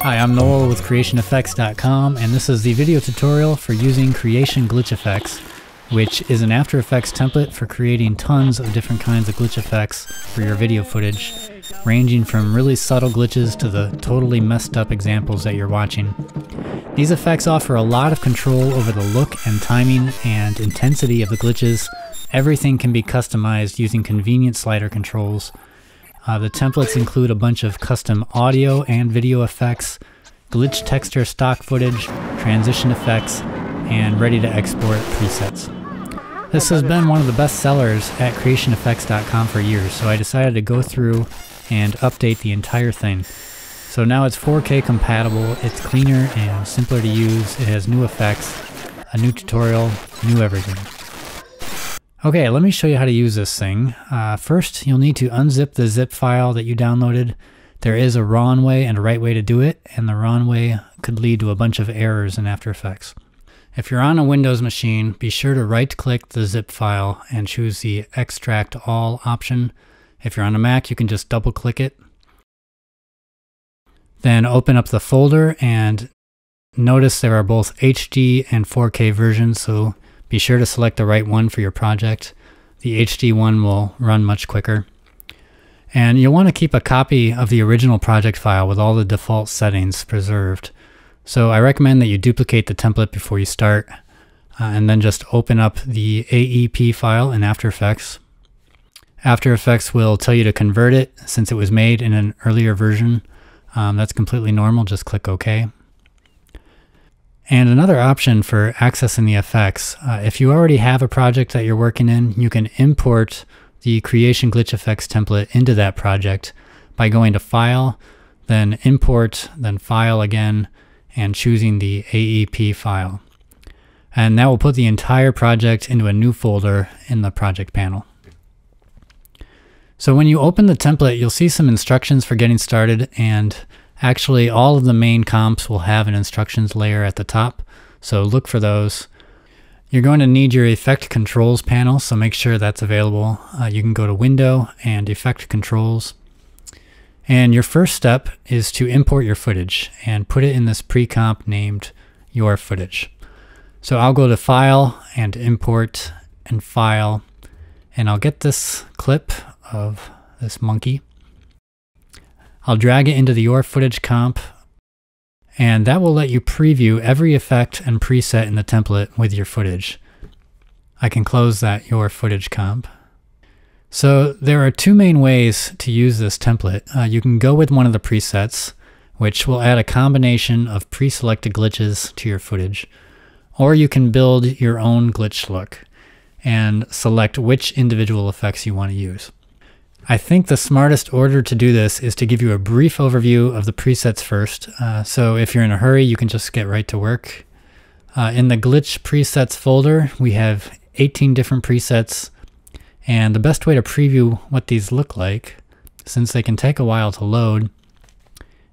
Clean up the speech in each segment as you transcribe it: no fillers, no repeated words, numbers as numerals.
Hi, I'm Noel with CreationEffects.com, and this is the video tutorial for using Creation Glitch Effects, which is an After Effects template for creating tons of different kinds of glitch effects for your video footage, ranging from really subtle glitches to the totally messed up examples that you're watching. These effects offer a lot of control over the look and timing and intensity of the glitches. Everything can be customized using convenient slider controls. The templates include a bunch of custom audio and video effects, glitch texture stock footage, transition effects, and ready-to-export presets. This has been one of the best sellers at CreationEffects.com for years, so I decided to go through and update the entire thing. So now it's 4K compatible, it's cleaner and simpler to use, it has new effects, a new tutorial, new everything. Okay, let me show you how to use this thing. First, you'll need to unzip the zip file that you downloaded. There is a wrong way and a right way to do it, and the wrong way could lead to a bunch of errors in After Effects. If you're on a Windows machine, be sure to right-click the zip file and choose the Extract All option. If you're on a Mac, you can just double-click it. Then open up the folder, and notice there are both HD and 4K versions, so be sure to select the right one for your project. The HD one will run much quicker. And you'll want to keep a copy of the original project file with all the default settings preserved. So I recommend that you duplicate the template before you start, and then just open up the AEP file in After Effects. After Effects will tell you to convert it since it was made in an earlier version. That's completely normal, just click OK. And another option for accessing the effects, if you already have a project that you're working in, you can import the Creation Glitch Effects template into that project by going to File, then Import, then File again, and choosing the AEP file. And that will put the entire project into a new folder in the project panel. So when you open the template, you'll see some instructions for getting started, and actually, all of the main comps will have an instructions layer at the top, so look for those. You're going to need your Effect Controls panel, so make sure that's available. You can go to Window and Effect Controls. And your first step is to import your footage and put it in this pre-comp named Your Footage. So I'll go to File and Import and File, and I'll get this clip of this monkey. I'll drag it into the Your Footage comp, and that will let you preview every effect and preset in the template with your footage. I can close that Your Footage comp. So there are two main ways to use this template. You can go with one of the presets, which will add a combination of pre-selected glitches to your footage, or you can build your own glitch look and select which individual effects you want to use. I think the smartest order to do this is to give you a brief overview of the presets first, so if you're in a hurry you can just get right to work. In the Glitch Presets folder we have 18 different presets, and the best way to preview what these look like, since they can take a while to load,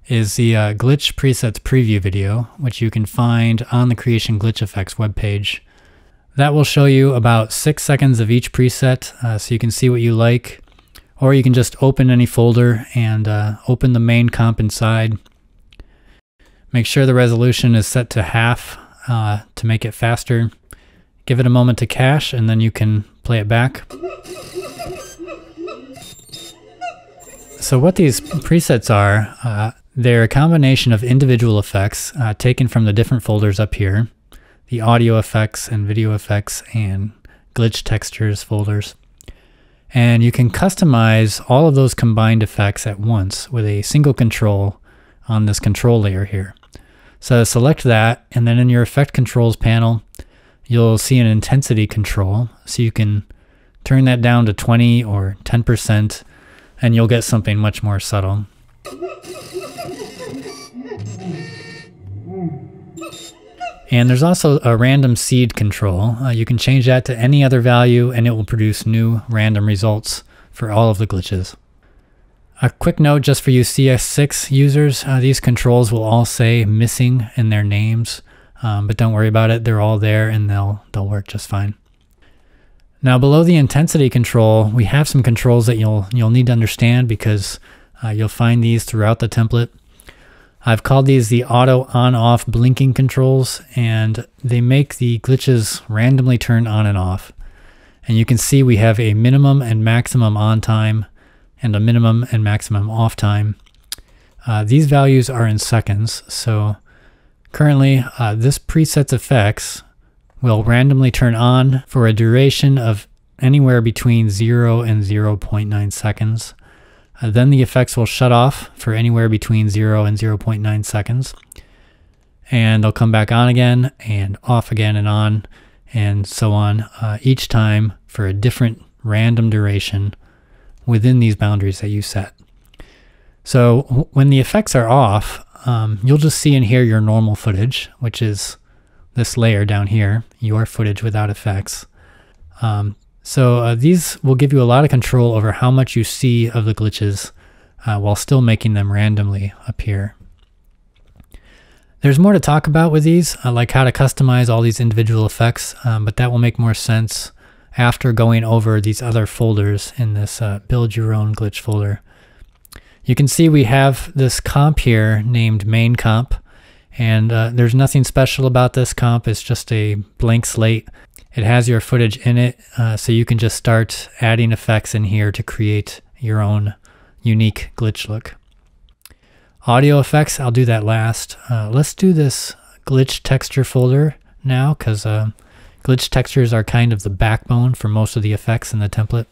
is the Glitch Presets preview video, which you can find on the Creation Glitch Effects webpage. That will show you about 6 seconds of each preset, so you can see what you like. Or you can just open any folder and open the main comp inside. Make sure the resolution is set to half to make it faster. Give it a moment to cache and then you can play it back. So what these presets are, they're a combination of individual effects taken from the different folders up here, the audio effects and video effects and glitch textures folders. And you can customize all of those combined effects at once with a single control on this control layer here. So select that, and then in your Effect Controls panel, you'll see an intensity control. So you can turn that down to 20 or 10%, and you'll get something much more subtle. And there's also a random seed control. You can change that to any other value and it will produce new random results for all of the glitches. A quick note just for you CS6 users, these controls will all say missing in their names, but don't worry about it, they're all there and they'll work just fine. Now below the intensity control, we have some controls that you'll need to understand because You'll find these throughout the template. I've called these the auto on-off blinking controls, and they make the glitches randomly turn on and off. And you can see we have a minimum and maximum on time and a minimum and maximum off time. These values are in seconds, so currently this preset's effects will randomly turn on for a duration of anywhere between 0 and 0.9 seconds. Then the effects will shut off for anywhere between 0 and 0.9 seconds. And they'll come back on again and off again and on and so on each time for a different random duration within these boundaries that you set. So when the effects are off, you'll just see and hear your normal footage, which is this layer down here, your footage without effects. So these will give you a lot of control over how much you see of the glitches while still making them randomly appear. There's more to talk about with these, like how to customize all these individual effects, but that will make more sense after going over these other folders in this Build Your Own Glitch folder. You can see we have this comp here named Main Comp, and there's nothing special about this comp. It's just a blank slate. It has your footage in it, so you can just start adding effects in here to create your own unique glitch look. Audio effects, I'll do that last. Let's do this glitch texture folder now, because glitch textures are kind of the backbone for most of the effects in the template.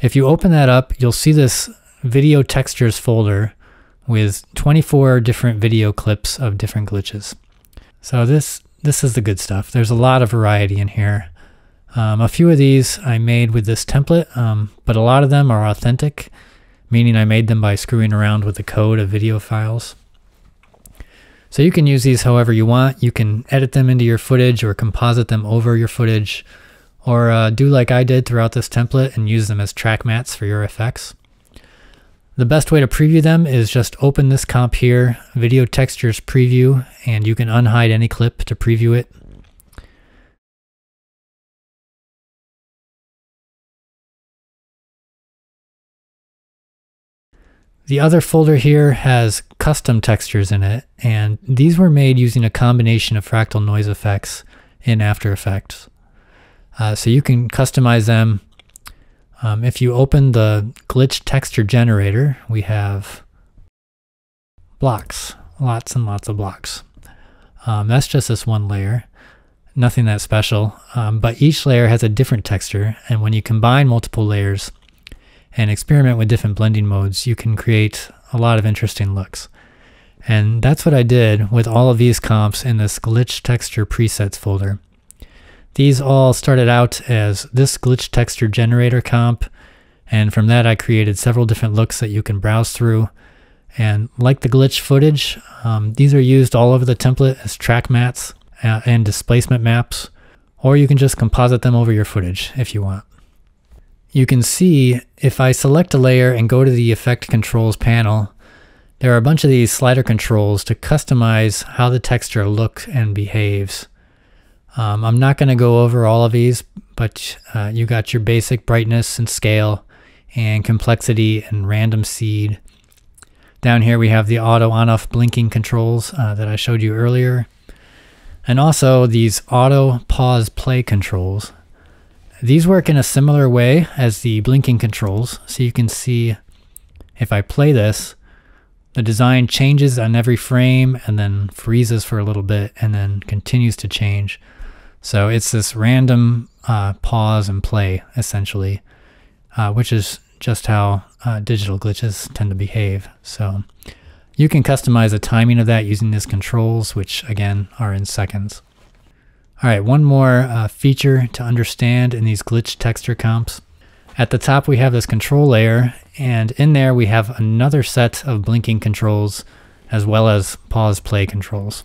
If you open that up, you'll see this video textures folder with 24 different video clips of different glitches. So this is the good stuff. There's a lot of variety in here. A few of these I made with this template, but a lot of them are authentic, meaning I made them by screwing around with the code of video files. So you can use these however you want. You can edit them into your footage or composite them over your footage, or do like I did throughout this template and use them as track mats for your effects. The best way to preview them is just open this comp here, Video Textures Preview, and you can unhide any clip to preview it. The other folder here has custom textures in it, and these were made using a combination of fractal noise effects in After Effects. So you can customize them. If you open the glitch texture generator, we have blocks, lots and lots of blocks. That's just this one layer, nothing that special, but each layer has a different texture, and when you combine multiple layers and experiment with different blending modes, you can create a lot of interesting looks. And that's what I did with all of these comps in this glitch texture presets folder. These all started out as this glitch texture generator comp, and from that I created several different looks that you can browse through. And like the glitch footage, these are used all over the template as track mats and displacement maps, or you can just composite them over your footage if you want. You can see if I select a layer and go to the Effect Controls panel, there are a bunch of these slider controls to customize how the texture looks and behaves. I'm not going to go over all of these, but you got your basic brightness and scale and complexity and random seed. Down here we have the auto on-off blinking controls that I showed you earlier, and also these auto pause play controls. These work in a similar way as the blinking controls, so you can see if I play this, the design changes on every frame and then freezes for a little bit and then continues to change. So it's this random pause and play, essentially, which is just how digital glitches tend to behave. So you can customize the timing of that using these controls, which again are in seconds. All right, one more feature to understand in these glitch texture comps. At the top we have this control layer, and in there we have another set of blinking controls as well as pause play controls.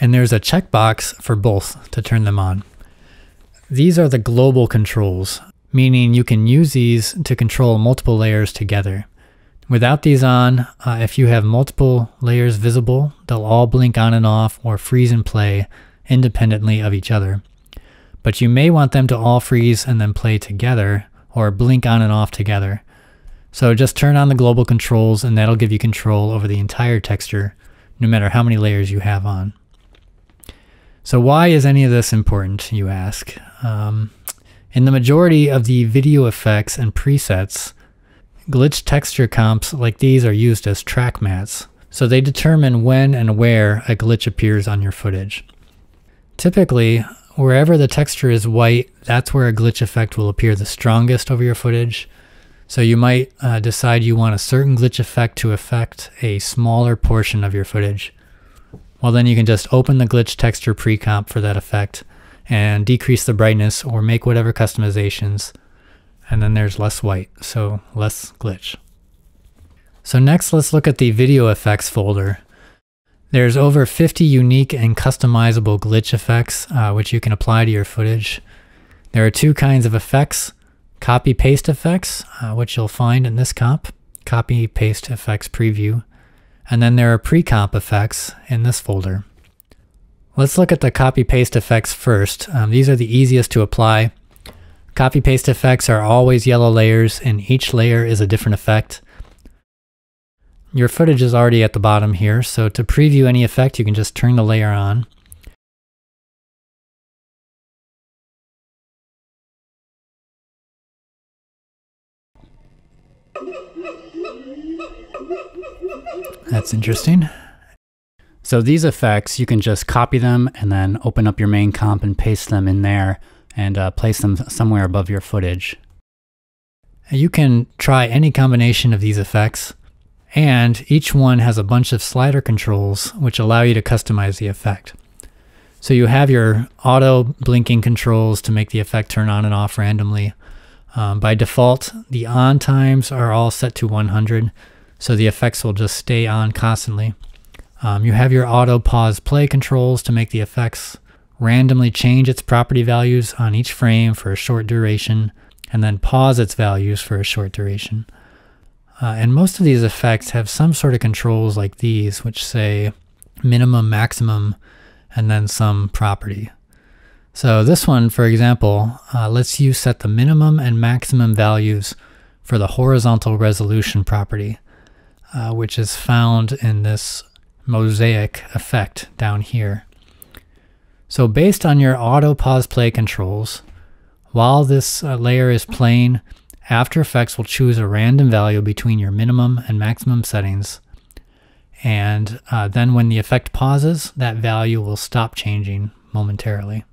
And there's a checkbox for both to turn them on. These are the global controls, meaning you can use these to control multiple layers together. Without these on, if you have multiple layers visible, they'll all blink on and off or freeze and play independently of each other. But you may want them to all freeze and then play together or blink on and off together. So just turn on the global controls and that'll give you control over the entire texture, no matter how many layers you have on. So why is any of this important, you ask? In the majority of the video effects and presets, glitch texture comps like these are used as track mats, so they determine when and where a glitch appears on your footage. Typically, wherever the texture is white, that's where a glitch effect will appear the strongest over your footage. So you might decide you want a certain glitch effect to affect a smaller portion of your footage. Well, then you can just open the glitch texture pre-comp for that effect and decrease the brightness or make whatever customizations, and then there's less white, so less glitch. So next, let's look at the video effects folder. There's over 50 unique and customizable glitch effects which you can apply to your footage. There are two kinds of effects: copy-paste effects, which you'll find in this comp, copy-paste effects preview, and then there are pre-comp effects in this folder. Let's look at the copy-paste effects first. These are the easiest to apply. Copy-paste effects are always yellow layers, and each layer is a different effect. Your footage is already at the bottom here, so to preview any effect, you can just turn the layer on. That's interesting. So these effects, you can just copy them and then open up your main comp and paste them in there, and place them somewhere above your footage. You can try any combination of these effects, and each one has a bunch of slider controls which allow you to customize the effect. So you have your auto blinking controls to make the effect turn on and off randomly. By default, the on times are all set to 100, so the effects will just stay on constantly. You have your auto pause play controls to make the effects randomly change its property values on each frame for a short duration, and then pause its values for a short duration. And most of these effects have some sort of controls like these, which say minimum, maximum, and then some property. So this one, for example, lets you set the minimum and maximum values for the horizontal resolution property, which is found in this mosaic effect down here. So based on your auto pause play controls, while this layer is playing, After Effects will choose a random value between your minimum and maximum settings, and then when the effect pauses, that value will stop changing momentarily.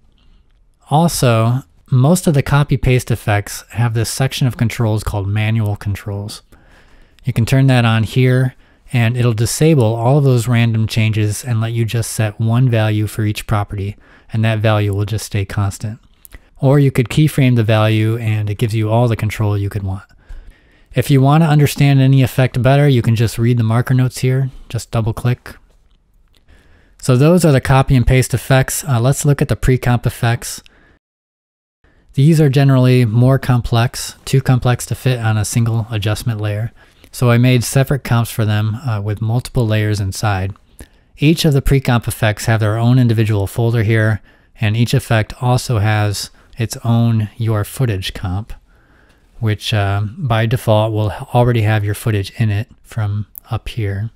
Also, most of the copy-paste effects have this section of controls called manual controls. You can turn that on here, and it'll disable all of those random changes and let you just set one value for each property, and that value will just stay constant. Or you could keyframe the value and it gives you all the control you could want. If you want to understand any effect better, you can just read the marker notes here. Just double click. So those are the copy and paste effects. Let's look at the pre-comp effects. These are generally more complex, too complex to fit on a single adjustment layer. So I made separate comps for them with multiple layers inside. Each of the pre-comp effects have their own individual folder here, and each effect also has its own your footage comp, which by default will already have your footage in it from up here.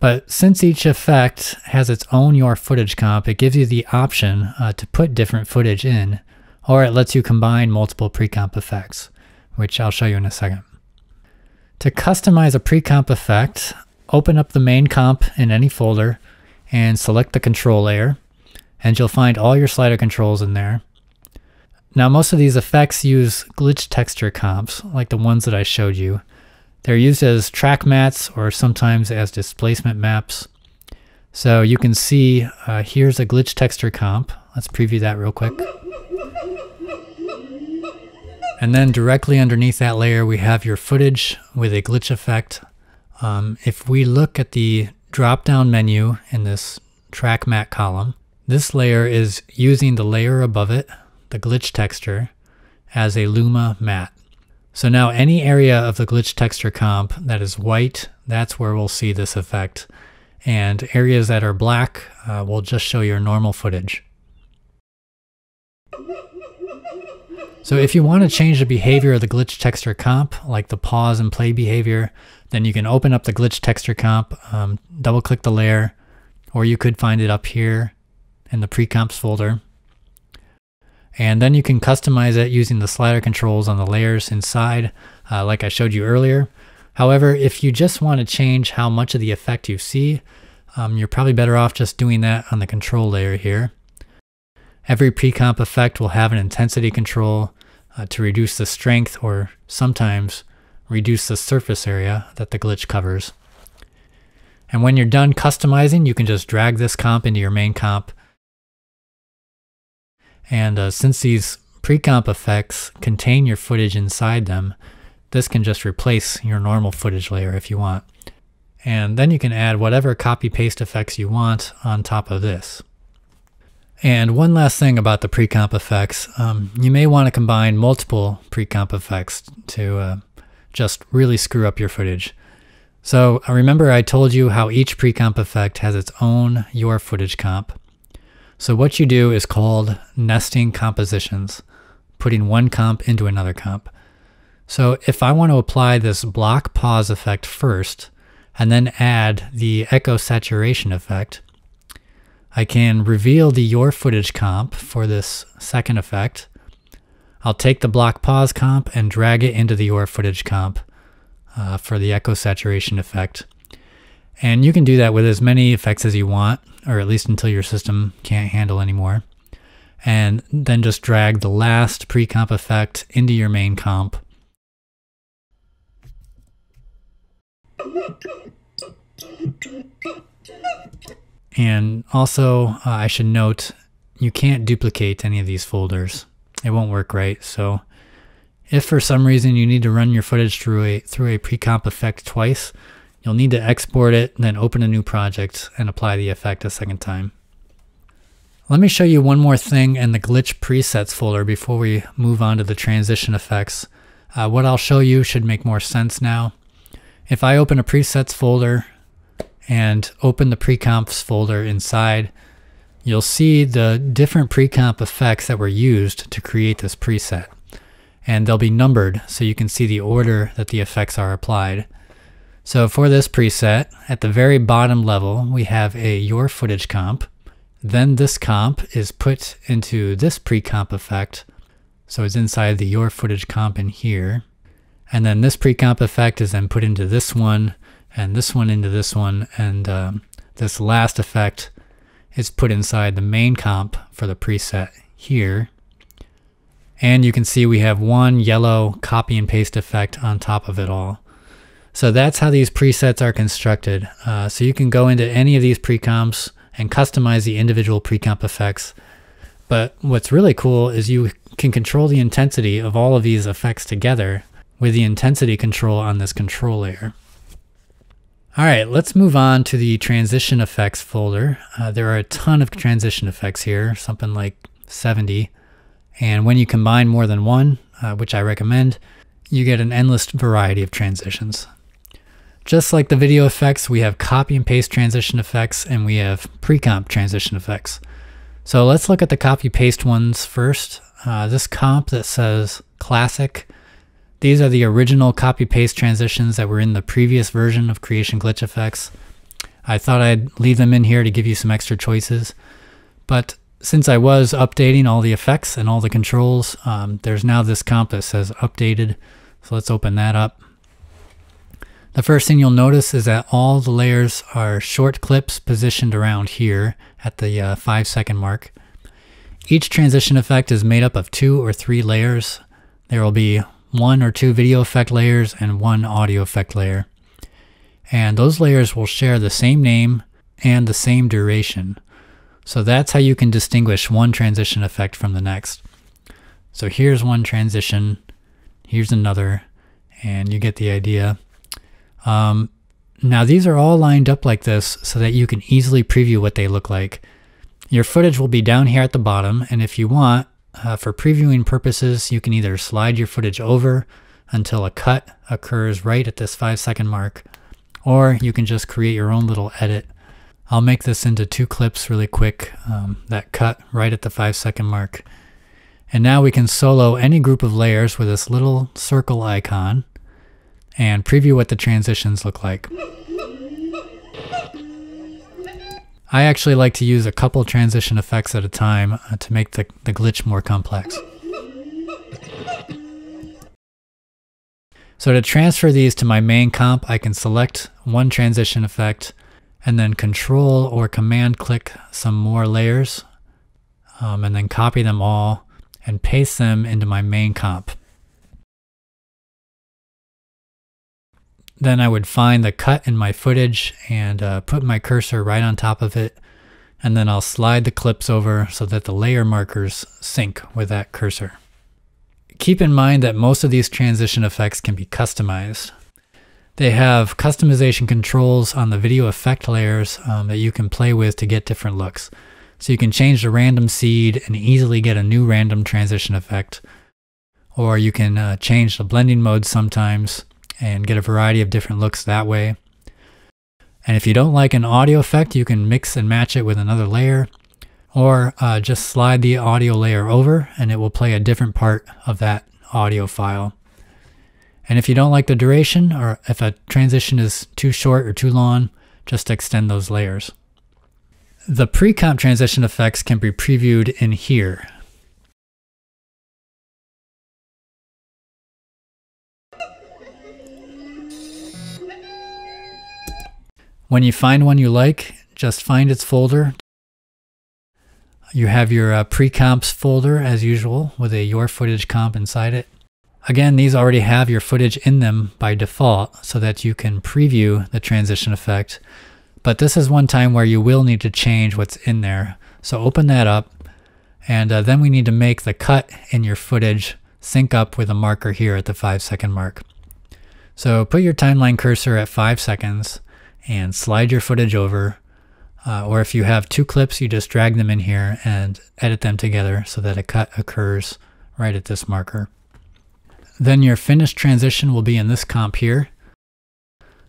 But since each effect has its own your footage comp, it gives you the option to put different footage in, or it lets you combine multiple pre-comp effects, which I'll show you in a second. To customize a pre-comp effect, open up the main comp in any folder and select the control layer, and you'll find all your slider controls in there. Now, most of these effects use glitch texture comps, like the ones that I showed you. They're used as track mats or sometimes as displacement maps. So you can see here's a glitch texture comp. Let's preview that real quick. And then directly underneath that layer, we have your footage with a glitch effect. If we look at the drop-down menu in this track mat column, this layer is using the layer above it, the glitch texture, as a Luma mat. So now any area of the glitch texture comp that is white, that's where we'll see this effect. And areas that are black will just show your normal footage. So if you want to change the behavior of the glitch texture comp, like the pause and play behavior, then you can open up the glitch texture comp, double click the layer, or you could find it up here in the pre-comps folder. And then you can customize it using the slider controls on the layers inside, like I showed you earlier. However, if you just want to change how much of the effect you see, you're probably better off just doing that on the control layer here. Every pre-comp effect will have an intensity control to reduce the strength or sometimes reduce the surface area that the glitch covers. And when you're done customizing, you can just drag this comp into your main comp. And since these pre-comp effects contain your footage inside them, this can just replace your normal footage layer if you want. And then you can add whatever copy-paste effects you want on top of this. And one last thing about the pre-comp effects, you may want to combine multiple pre-comp effects to just really screw up your footage. So remember I told you how each pre-comp effect has its own your footage comp. So what you do is called nesting compositions, putting one comp into another comp. So if I want to apply this block pause effect first, and then add the echo saturation effect, I can reveal the your footage comp for this second effect. I'll take the block pause comp and drag it into the your footage comp for the echo saturation effect. And you can do that with as many effects as you want, or at least until your system can't handle anymore. And then just drag the last pre-comp effect into your main comp. And also, I should note, you can't duplicate any of these folders. It won't work right, so if for some reason you need to run your footage through a pre-comp effect twice, you'll need to export it, then open a new project and apply the effect a second time. Let me show you one more thing in the glitch presets folder before we move on to the transition effects. What I'll show you should make more sense now. If I open a presets folder and open the pre-comps folder inside, you'll see the different pre-comp effects that were used to create this preset. And they'll be numbered so you can see the order that the effects are applied. So for this preset, at the very bottom level, we have a your footage comp. Then this comp is put into this pre-comp effect. So it's inside the your footage comp in here. And then this pre-comp effect is then put into this one, and this one into this one, and this last effect is put inside the main comp for the preset here. And you can see we have one yellow copy and paste effect on top of it all. So that's how these presets are constructed. So you can go into any of these pre-comps and customize the individual pre-comp effects. But what's really cool is you can control the intensity of all of these effects together with the intensity control on this control layer. All right, let's move on to the transition effects folder. There are a ton of transition effects here, something like 70. And when you combine more than one, which I recommend, you get an endless variety of transitions. Just like the video effects, we have copy and paste transition effects and we have pre-comp transition effects. So let's look at the copy paste ones first. This comp that says classic, these are the original copy-paste transitions that were in the previous version of Creation Glitch Effects. I thought I'd leave them in here to give you some extra choices, but since I was updating all the effects and all the controls, there's now this comp that says updated, so let's open that up. The first thing you'll notice is that all the layers are short clips positioned around here at the 5-second mark. Each transition effect is made up of 2 or 3 layers. There will be 1 or 2 video effect layers and 1 audio effect layer. And those layers will share the same name and the same duration. So that's how you can distinguish one transition effect from the next. So here's one transition, here's another, and you get the idea. Now these are all lined up like this so that you can easily preview what they look like. Your footage will be down here at the bottom, and if you want, for previewing purposes, you can either slide your footage over until a cut occurs right at this 5-second mark, or you can just create your own little edit. I'll make this into 2 clips really quick that cut right at the 5-second mark. And now we can solo any group of layers with this little circle icon and preview what the transitions look like. I actually like to use a couple transition effects at a time to make the glitch more complex. So to transfer these to my main comp, I can select one transition effect and then control or command click some more layers and then copy them all and paste them into my main comp. Then I would find the cut in my footage and put my cursor right on top of it, and then I'll slide the clips over so that the layer markers sync with that cursor. Keep in mind that most of these transition effects can be customized. They have customization controls on the video effect layers that you can play with to get different looks. So you can change the random seed and easily get a new random transition effect, or you can change the blending mode sometimes and get a variety of different looks that way. And if you don't like an audio effect, you can mix and match it with another layer, or just slide the audio layer over and it will play a different part of that audio file. And if you don't like the duration, or if a transition is too short or too long, just extend those layers. The pre-comp transition effects can be previewed in here. When you find one you like, just find its folder. You have your pre-comps folder as usual with a your footage comp inside it. Again, these already have your footage in them by default so that you can preview the transition effect. But this is one time where you will need to change what's in there. So open that up, and then we need to make the cut in your footage sync up with a marker here at the 5-second mark. So put your timeline cursor at 5 seconds and slide your footage over, or if you have two clips, you just drag them in here and edit them together so that a cut occurs right at this marker. Then your finished transition will be in this comp here.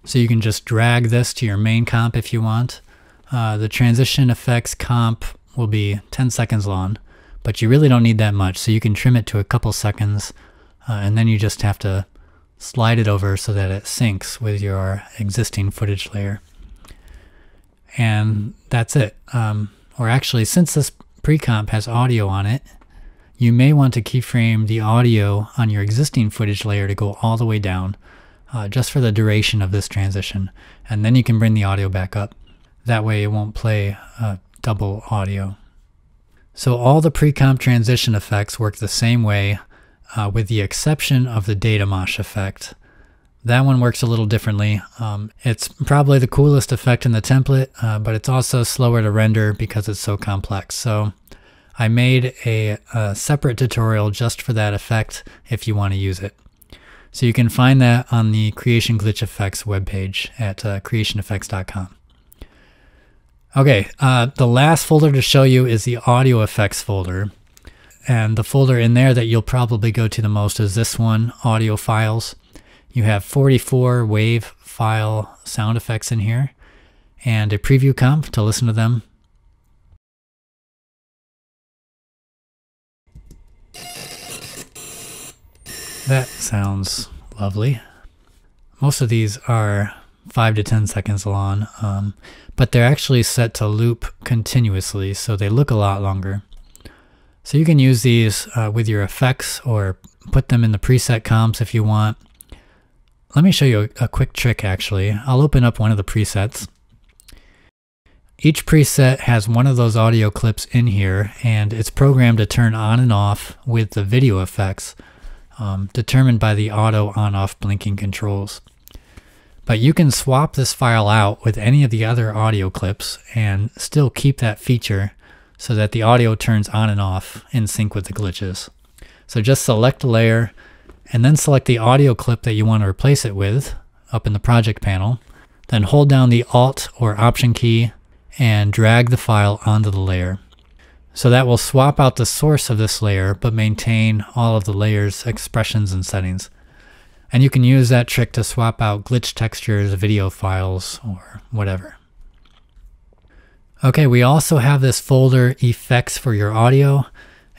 So you can just drag this to your main comp if you want. The transition effects comp will be 10 seconds long, but you really don't need that much, so you can trim it to a couple seconds, and then you just have to slide it over so that it syncs with your existing footage layer. And that's it. Or actually, since this pre-comp has audio on it, you may want to keyframe the audio on your existing footage layer to go all the way down just for the duration of this transition. And then you can bring the audio back up. That way it won't play double audio. So all the pre-comp transition effects work the same way, with the exception of the Datamosh effect. That one works a little differently. It's probably the coolest effect in the template, but it's also slower to render because it's so complex. So I made a separate tutorial just for that effect if you want to use it. So you can find that on the Creation Glitch Effects webpage at CreationEffects.com. Okay, the last folder to show you is the Audio Effects folder. And the folder in there that you'll probably go to the most is this one, Audio Files. You have 44 WAV file sound effects in here, and a preview comp to listen to them. That sounds lovely. Most of these are 5 to 10 seconds long, but they're actually set to loop continuously, so they look a lot longer. So you can use these with your effects or put them in the preset comps if you want. Let me show you a quick trick actually. I'll open up one of the presets. Each preset has one of those audio clips in here, and it's programmed to turn on and off with the video effects, determined by the auto on-off blinking controls. But you can swap this file out with any of the other audio clips and still keep that feature so that the audio turns on and off in sync with the glitches. So just select a layer and then select the audio clip that you want to replace it with up in the project panel. Then hold down the Alt or Option key and drag the file onto the layer. So that will swap out the source of this layer but maintain all of the layer's expressions and settings. And you can use that trick to swap out glitch textures, video files, or whatever. Okay, we also have this folder effects for your audio,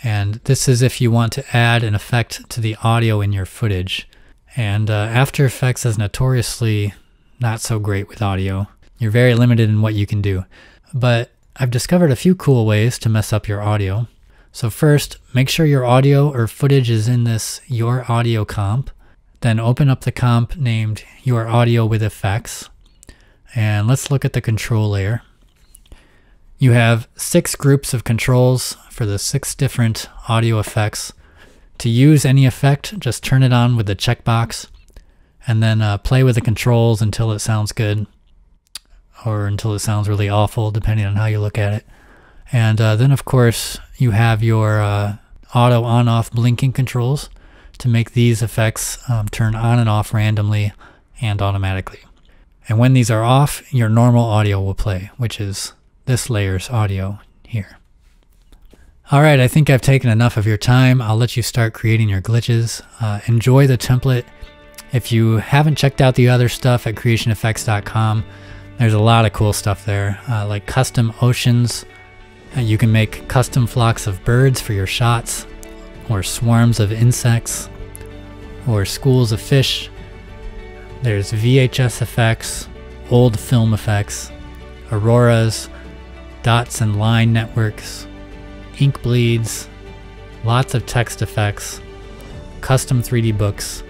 And this is if you want to add an effect to the audio in your footage. And After Effects is notoriously not so great with audio. You're very limited in what you can do. But I've discovered a few cool ways to mess up your audio. So first, make sure your audio or footage is in this Your Audio comp. Then open up the comp named Your Audio with Effects. And let's look at the control layer. You have 6 groups of controls for the 6 different audio effects. To use any effect, just turn it on with the checkbox, and then play with the controls until it sounds good, or until it sounds really awful, depending on how you look at it. And then of course you have your auto on-off blinking controls to make these effects turn on and off randomly and automatically. And when these are off, your normal audio will play, which is this layer's audio here. Alright, I think I've taken enough of your time. I'll let you start creating your glitches. Enjoy the template. If you haven't checked out the other stuff at CreationEffects.com, there's a lot of cool stuff there, like custom oceans. You can make custom flocks of birds for your shots, or swarms of insects, or schools of fish. There's VHS effects, old film effects, auroras, dots and line networks, ink bleeds, lots of text effects, custom 3D books,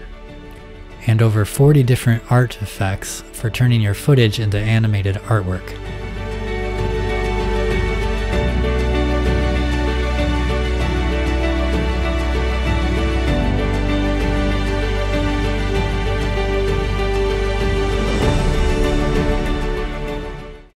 and over 40 different art effects for turning your footage into animated artwork.